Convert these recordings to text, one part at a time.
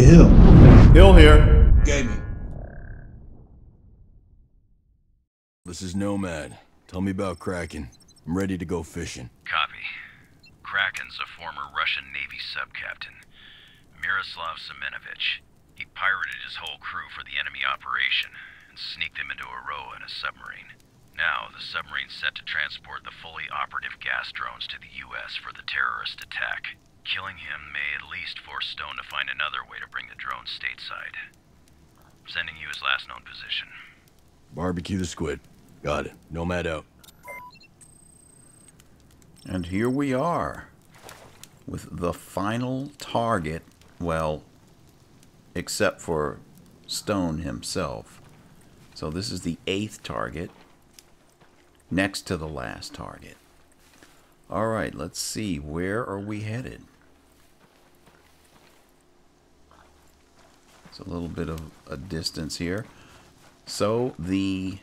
Hey, Hill. Hill here. Gaming. This is Nomad. Tell me about Kraken. I'm ready to go fishing. Copy. Kraken's a former Russian Navy sub-captain, Miroslav Semenovich. He pirated his whole crew for the enemy operation and sneaked them into a row in a submarine. Now, the submarine's set to transport the fully operative gas drones to the U.S. for the terrorist attack. Killing him may at least force Stone to find another way to bring the drone stateside. Sending you his last known position. Barbecue the squid. Got it. Nomad out. And here we are. With the final target, well, except for Stone himself. So this is the 8th target. Next to the last target. Alright, let's see. Where are we headed? It's a little bit of a distance here. So, the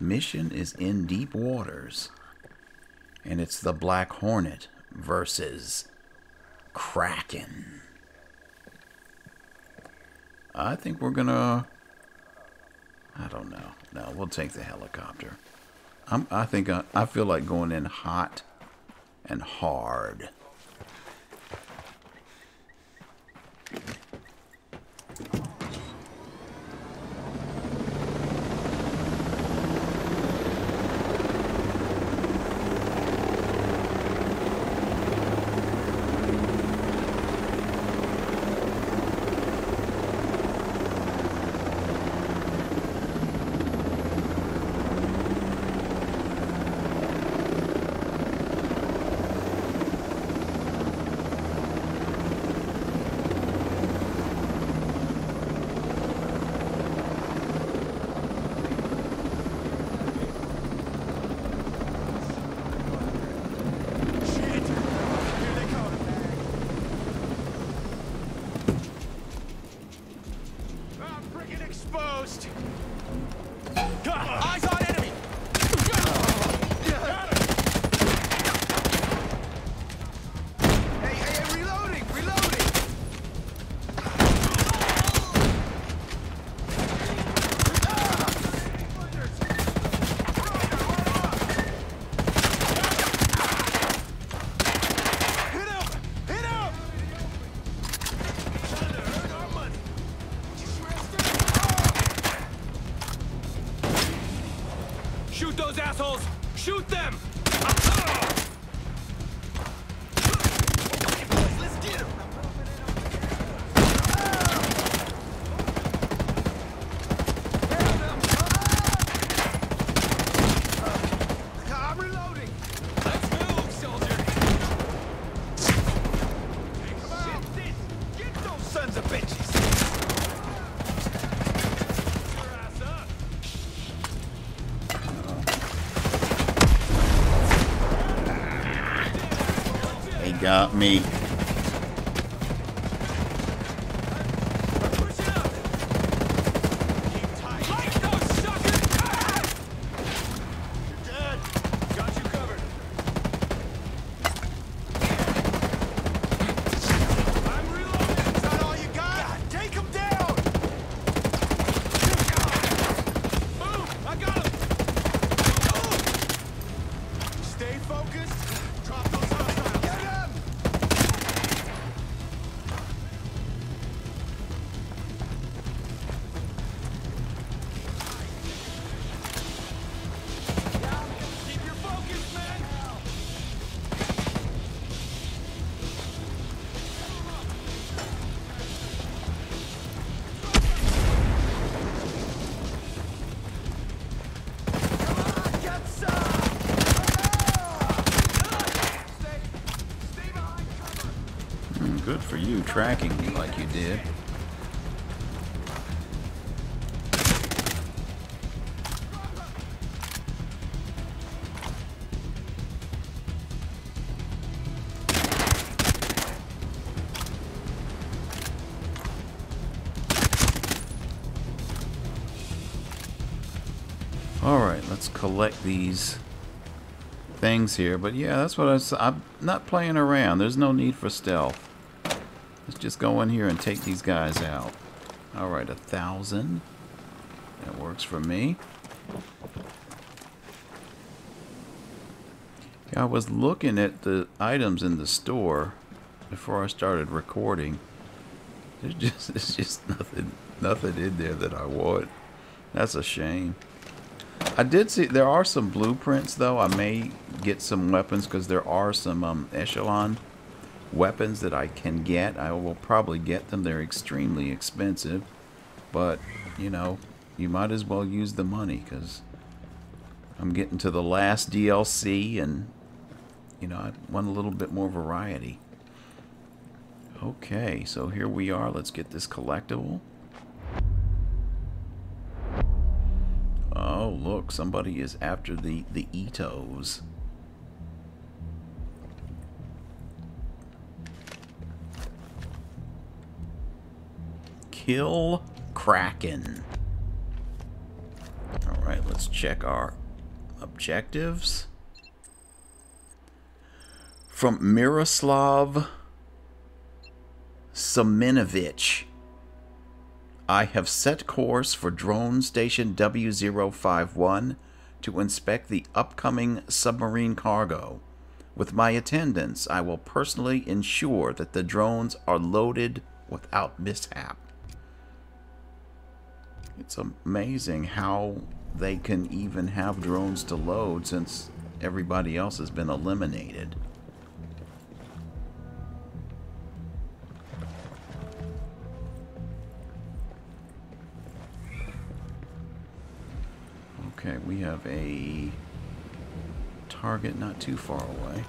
mission is in deep waters. And it's the Black Hornet versus Kraken. I think we're gonna... I don't know. No, we'll take the helicopter. I feel like going in hot and hard. Shoot them! Got me. Good for you tracking me like you did. Alright, let's collect these things here. But yeah, that's what I'm not playing around. There's no need for stealth. Let's just go in here and take these guys out. Alright, 1,000. That works for me. I was looking at the items in the store before I started recording. There's just nothing in there that I want. That's a shame. I did see there are some blueprints though. I may get some weapons because there are some echelon weapons that I can get. I will probably get them. They're extremely expensive, but you know, you might as well use the money because I'm getting to the last DLC and you know, I want a little bit more variety. Okay, so here we are. Let's get this collectible. Oh, look, somebody is after the Itos. Kill Kraken. All right, let's check our objectives. From Miroslav Semenovich. I have set course for drone station W051 to inspect the upcoming submarine cargo. With my attendance, I will personally ensure that the drones are loaded without mishap. It's amazing how they can even have drones to load since everybody else has been eliminated. Okay, we have a target not too far away.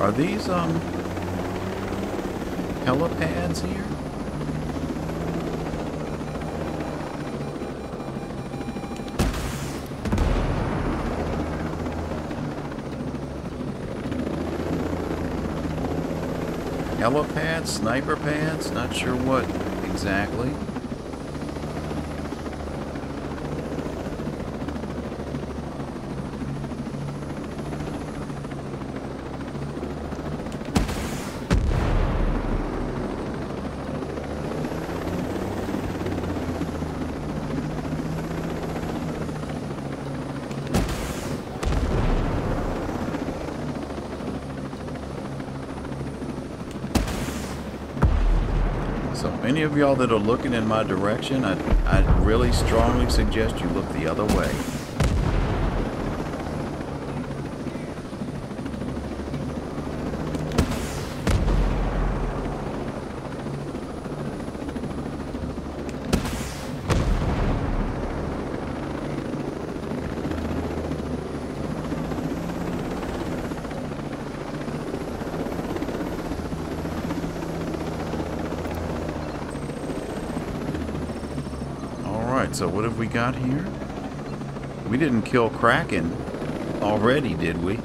Are these, helipads here? Helipads? Sniper pads? Not sure what exactly. Any of y'all that are looking in my direction, I really strongly suggest you look the other way. So what have we got here? We didn't kill Kraken already, did we?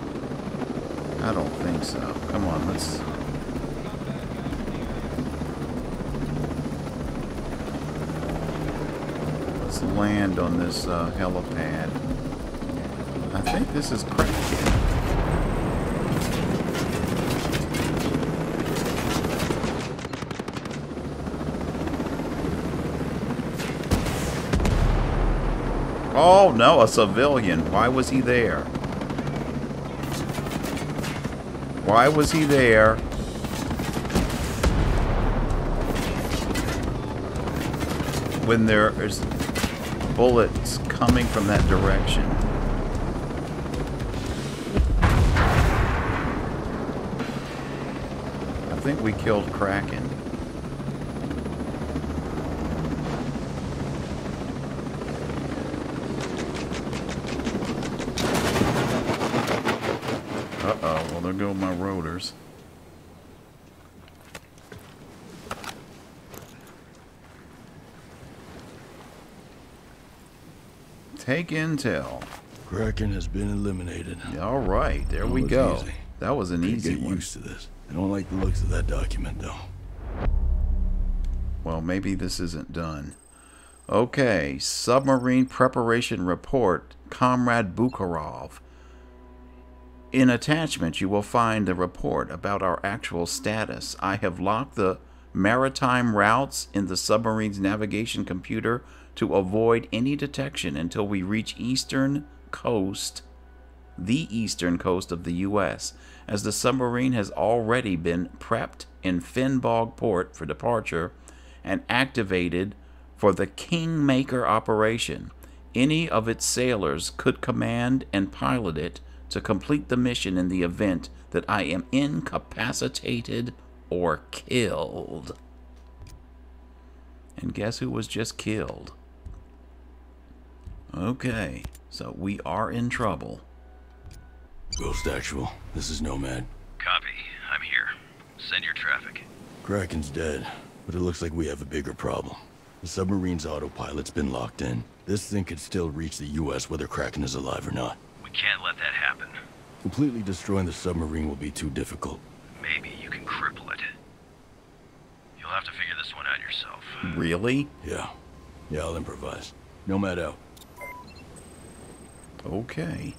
I don't think so. Come on, let's... let's land on this helipad. I think this is Kraken. Oh no, a civilian. Why was he there? Why was he there? When there is bullets coming from that direction. I think we killed Kraken. there go my rotors. Take intel. Kraken has been eliminated. All right, there we go. Easy. That was an easy one. Get used to this. I don't like the looks of that document, though. Well, maybe this isn't done. Okay, submarine preparation report, Comrade Bukharov. In attachment, you will find a report about our actual status. I have locked the maritime routes in the submarine's navigation computer to avoid any detection until we reach the eastern coast of the U.S., as the submarine has already been prepped in Finbog Port for departure and activated for the Kingmaker operation. Any of its sailors could command and pilot it to complete the mission in the event that I am incapacitated or killed. And guess who was just killed? Okay, so we are in trouble. Ghost Actual, this is Nomad. Copy, I'm here. Send your traffic. Kraken's dead, but it looks like we have a bigger problem. The submarine's autopilot's been locked in. This thing could still reach the U.S. whether Kraken is alive or not. We can't let that happen. Completely destroying the submarine will be too difficult. Maybe you can cripple it. You'll have to figure this one out yourself. Really? Yeah. Yeah, I'll improvise. Nomad out. Okay.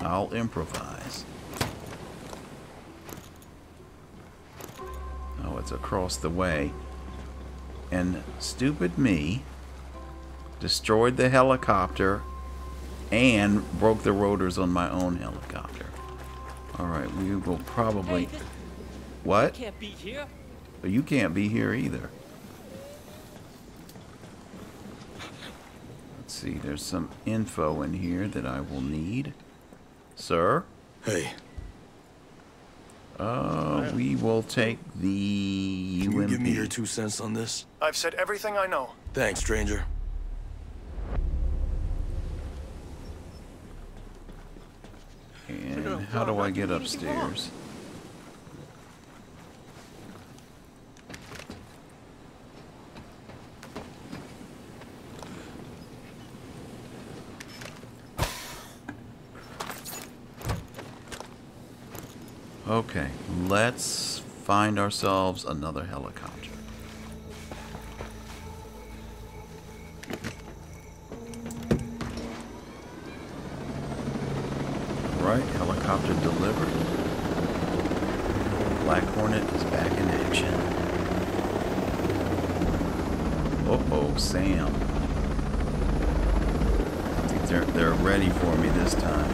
I'll improvise. Oh, it's across the way. And stupid me destroyed the helicopter and broke the rotors on my own helicopter. Alright, we will probably... Hey, what? You can't be here. You can't be here either. Let's see, there's some info in here that I will need. Sir? Hey. We will take the UMP. Can you give me your 2 cents on this? I've said everything I know. Thanks, stranger. And how do I get upstairs? Okay, let's find ourselves another helicopter. All right, helicopter delivered. Black Hornet is back in action. Uh-oh, Sam. I think they're ready for me this time.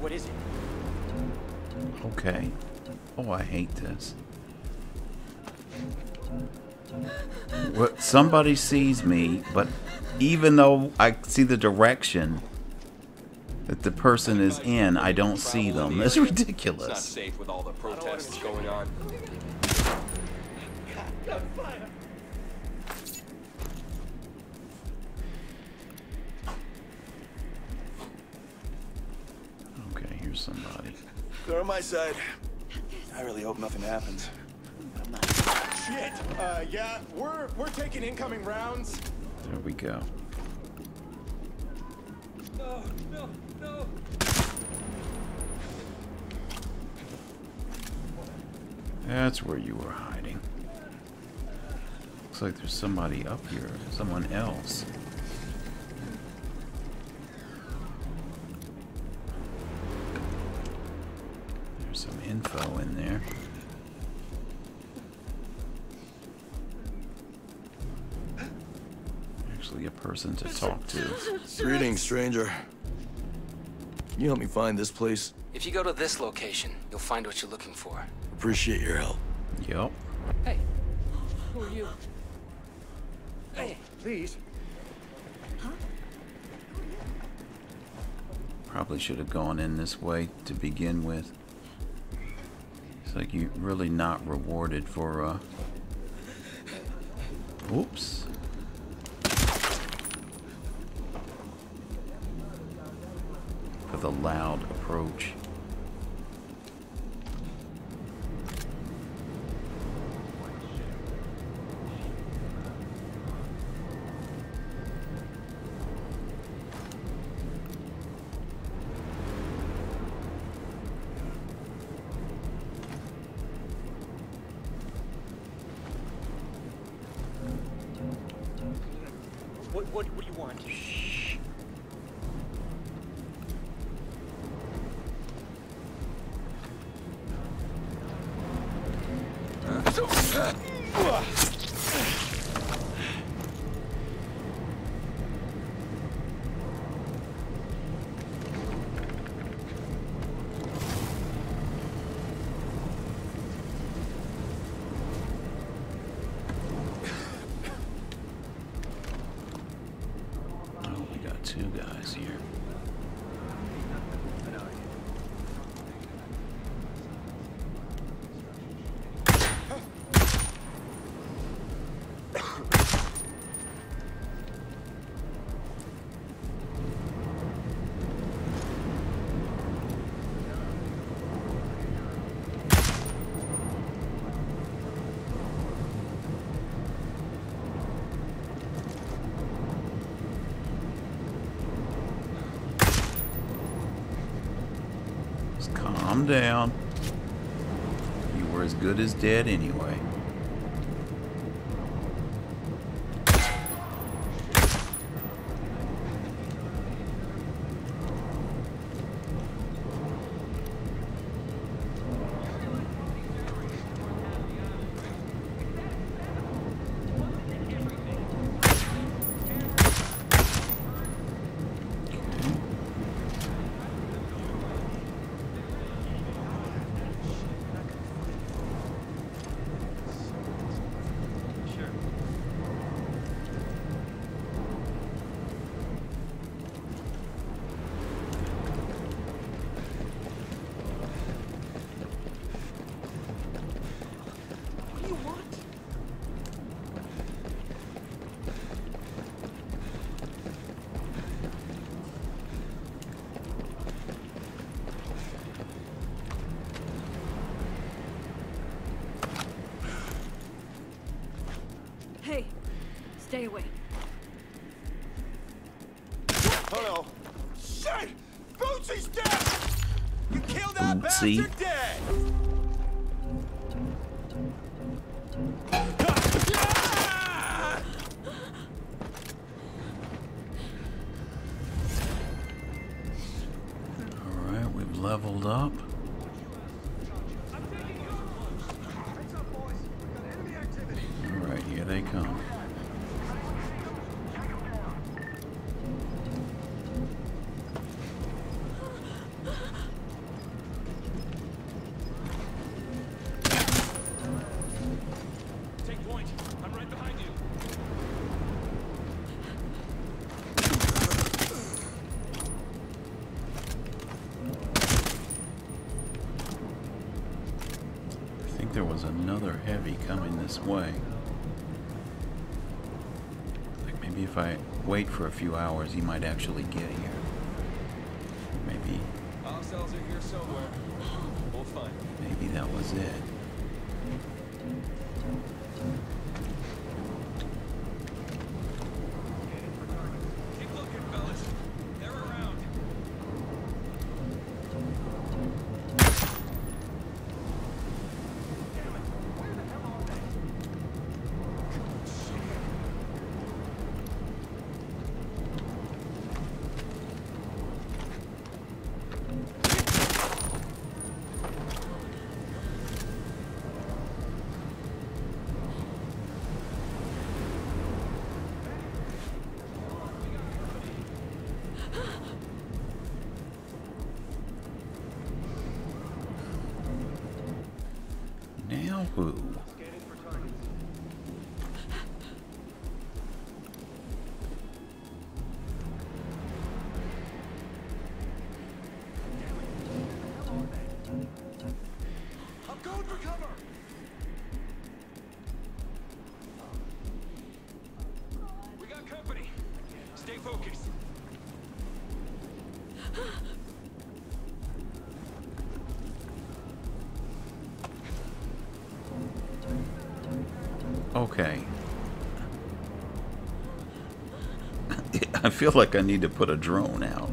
What is it? Okay. Oh, I hate this. What? Somebody sees me, but even though I see the direction, that the person is in, I don't see them. That's ridiculous. It's not safe with all the protests going on. Okay, here's somebody. They're on my side. I really hope nothing happens. Shit! Yeah, we're taking incoming rounds. There we go. No, no, no. That's where you were hiding. Looks like there's somebody up here, someone else. There's some info in there. A person to talk to. Greetings, stranger. Can you help me find this place? If you go to this location, you'll find what you're looking for. Appreciate your help. Yep. Hey, who are you? Hey, please. Huh? Probably should have gone in this way to begin with. It's like you're really not rewarded for, Oops. The loud approach. What do you want? Calm down. You were as good as dead anyway. Stay away. Oh no. Shit! Bootsy's dead! You killed that bastard dead! Alright, we've leveled up. Alright, here they come. there was another heavy coming this way. Like maybe if I wait for a few hours, he might actually get here. Maybe. Hostiles are here somewhere. We'll find them. Maybe that was it. Okay. I feel like I need to put a drone out.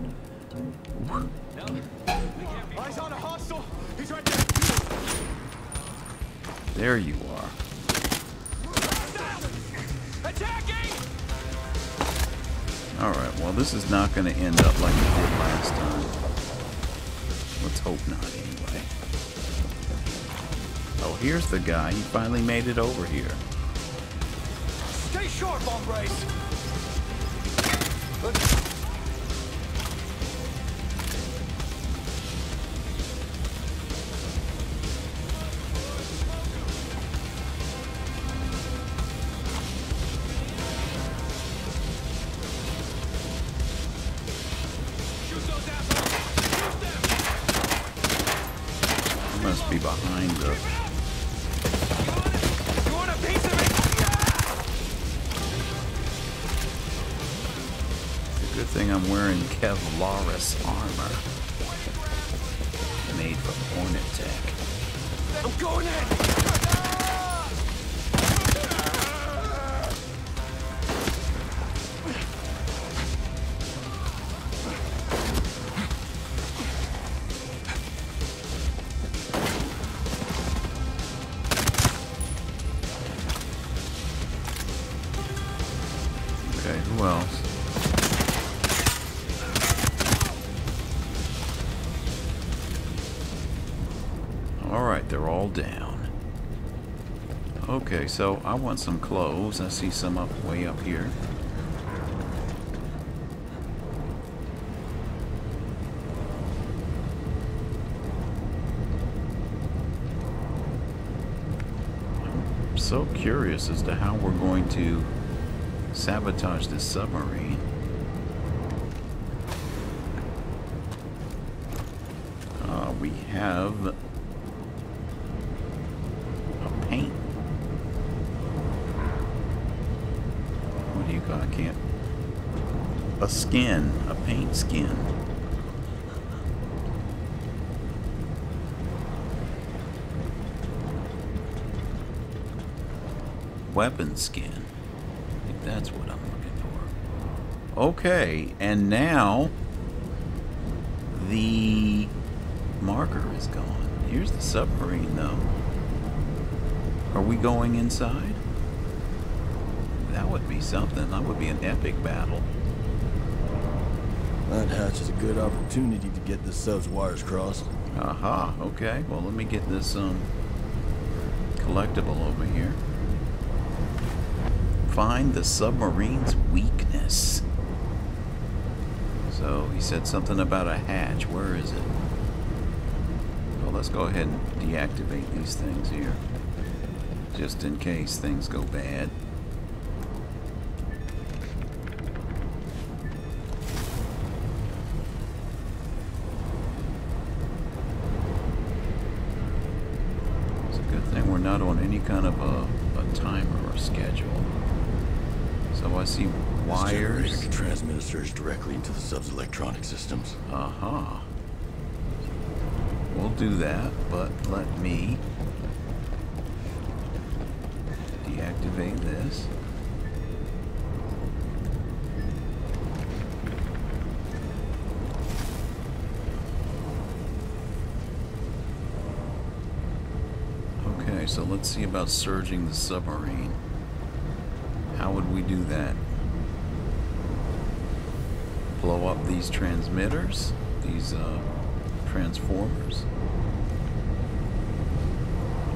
There you are. Alright, well this is not going to end up like it did last time. Let's hope not anyway. Oh, here's the guy. He finally made it over here. Stay short, hombres. Shoot those assholes. Shoot them. He must be behind us. I'm wearing Kevlaris armor made from HornetTech. I'm going in. Okay, who else? Down. Okay, so I want some clothes. I see some up way up here. I'm so curious as to how we're going to sabotage this submarine. We have a skin, a paint skin. Weapon skin. I think that's what I'm looking for. Okay, and now the marker is gone. Here's the submarine, though. Are we going inside? That would be something. That would be an epic battle. That hatch is a good opportunity to get this sub's wires crossed. Aha, okay. Well, let me get this collectible over here. Find the submarine's weakness. So, he said something about a hatch. Where is it? Well, let's go ahead and deactivate these things here. Just in case things go bad. kind of a timer or schedule. So I see wires. This generator can transmit a surge directly into the sub's electronic systems. Uh-huh. We'll do that, but let me deactivate this. Okay, so let's see about surging the submarine. How would we do that? Blow up these transmitters, these transformers.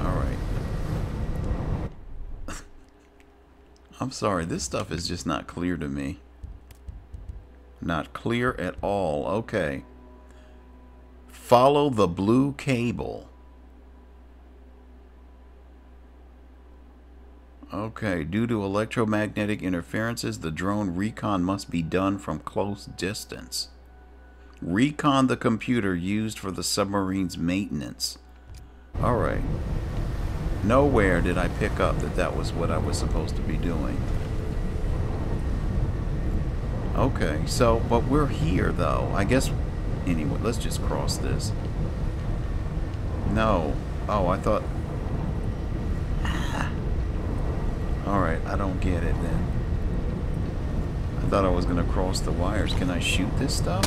All right. I'm sorry, this stuff is just not clear to me. Not clear at all. Okay. Follow the blue cable. Okay, due to electromagnetic interferences, the drone recon must be done from close distance. Recon the computer used for the submarine's maintenance. Alright. Nowhere did I pick up that that was what I was supposed to be doing. Okay, so, but we're here though. I guess, anyway, let's just cross this. No. Oh, I thought... Alright, I don't get it then. I thought I was going to cross the wires. Can I shoot this stuff?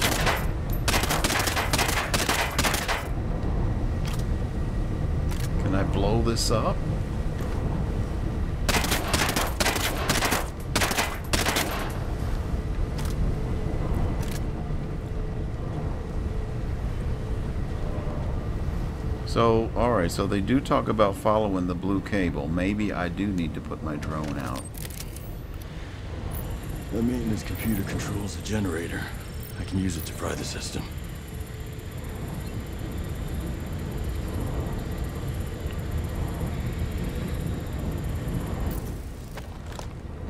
Can I blow this up? So, alright, so they do talk about following the blue cable. Maybe I do need to put my drone out. The maintenance computer controls the generator. I can use it to fry the system.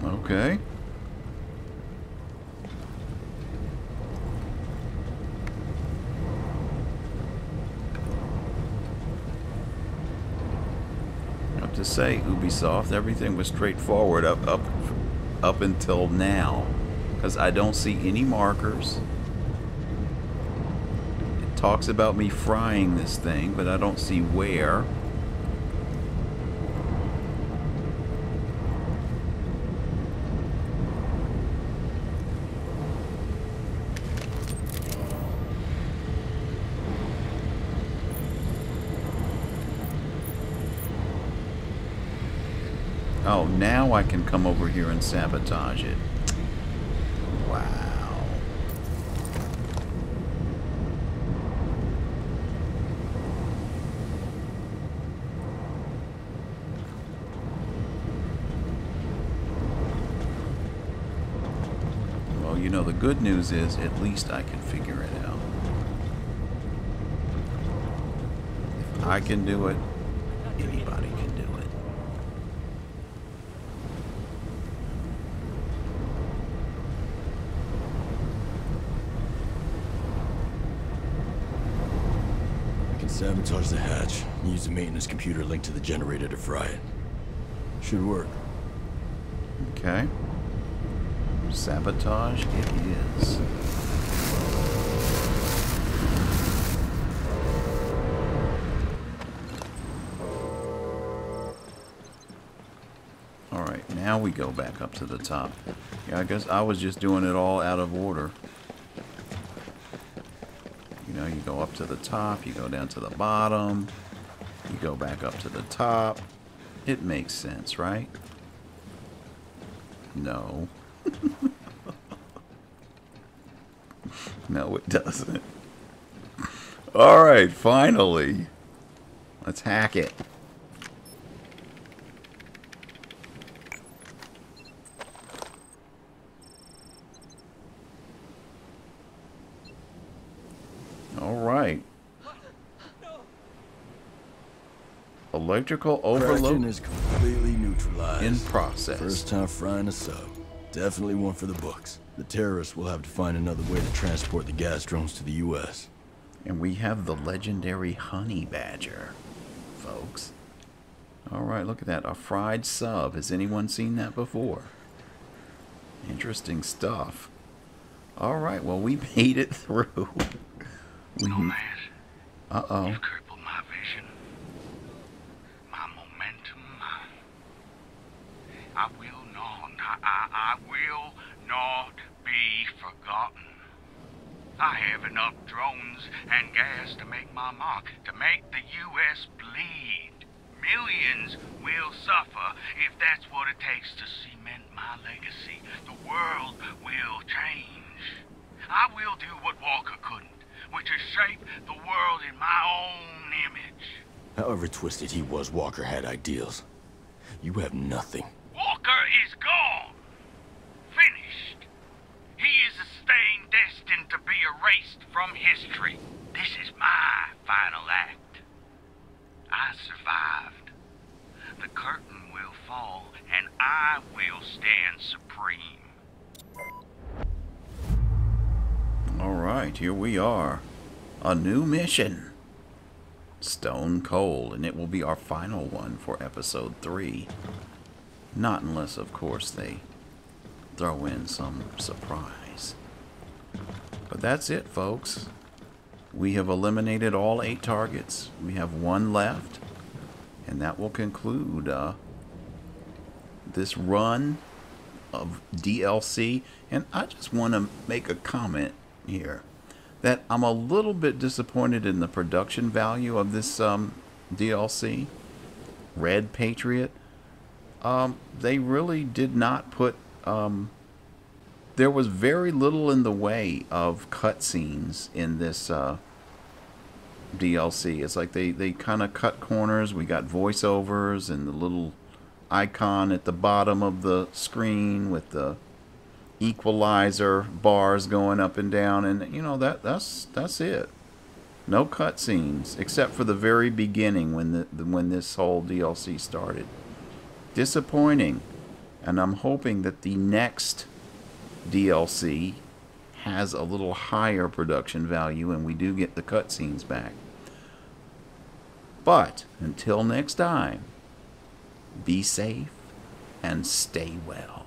Okay. To say, Ubisoft, everything was straightforward up until now, because I don't see any markers. It talks about me frying this thing, but I don't see where. Oh, now I can come over here and sabotage it. Wow. Well, you know, the good news is at least I can figure it out. If I can do it, anybody can. Sabotage the hatch and use the maintenance computer linked to the generator to fry it. Should work. Okay. Sabotage it is. Alright, now we go back up to the top. Yeah, I guess I was just doing it all out of order. You know, you go up to the top, you go down to the bottom, you go back up to the top. It makes sense, right? No. No, it doesn't. All right, finally. Let's hack it. Electrical overload is completely neutralized. In process. First time frying a sub. Definitely one for the books. The terrorists will have to find another way to transport the gas drones to the U.S. And we have the legendary honey badger, folks. Alright, look at that. A fried sub. Has anyone seen that before? Interesting stuff. Alright, well, we made it through. Nomad. Uh-oh. You've crippled my vision. My momentum. I will not be forgotten. I have enough drones and gas to make my mark, to make the U.S. bleed. Millions will suffer if that's what it takes to cement my legacy. The world will change. I will do what Walker couldn't, which is shape the world in my own image. However twisted he was, Walker had ideals. You have nothing. Walker is gone. Finished. He is a stain destined to be erased from history. This is my final act. I survived. The curtain will fall, and I will stand supreme. Alright, here we are. A new mission. Stone Cold, and it will be our final one for episode 3. Not unless, of course, they throw in some surprise. But that's it, folks. We have eliminated all 8 targets. We have 1 left. And that will conclude this run of DLC. And I just want to make a comment here that I'm a little bit disappointed in the production value of this DLC, Red Patriot. They really did not put, there was very little in the way of cutscenes in this DLC. It's like they kind of cut corners. We got voiceovers and the little icon at the bottom of the screen with the equalizer bars going up and down, and you know, that's it. No cutscenes except for the very beginning when this whole DLC started. Disappointing, and I'm hoping that the next DLC has a little higher production value and we do get the cutscenes back. But until next time, be safe and stay well.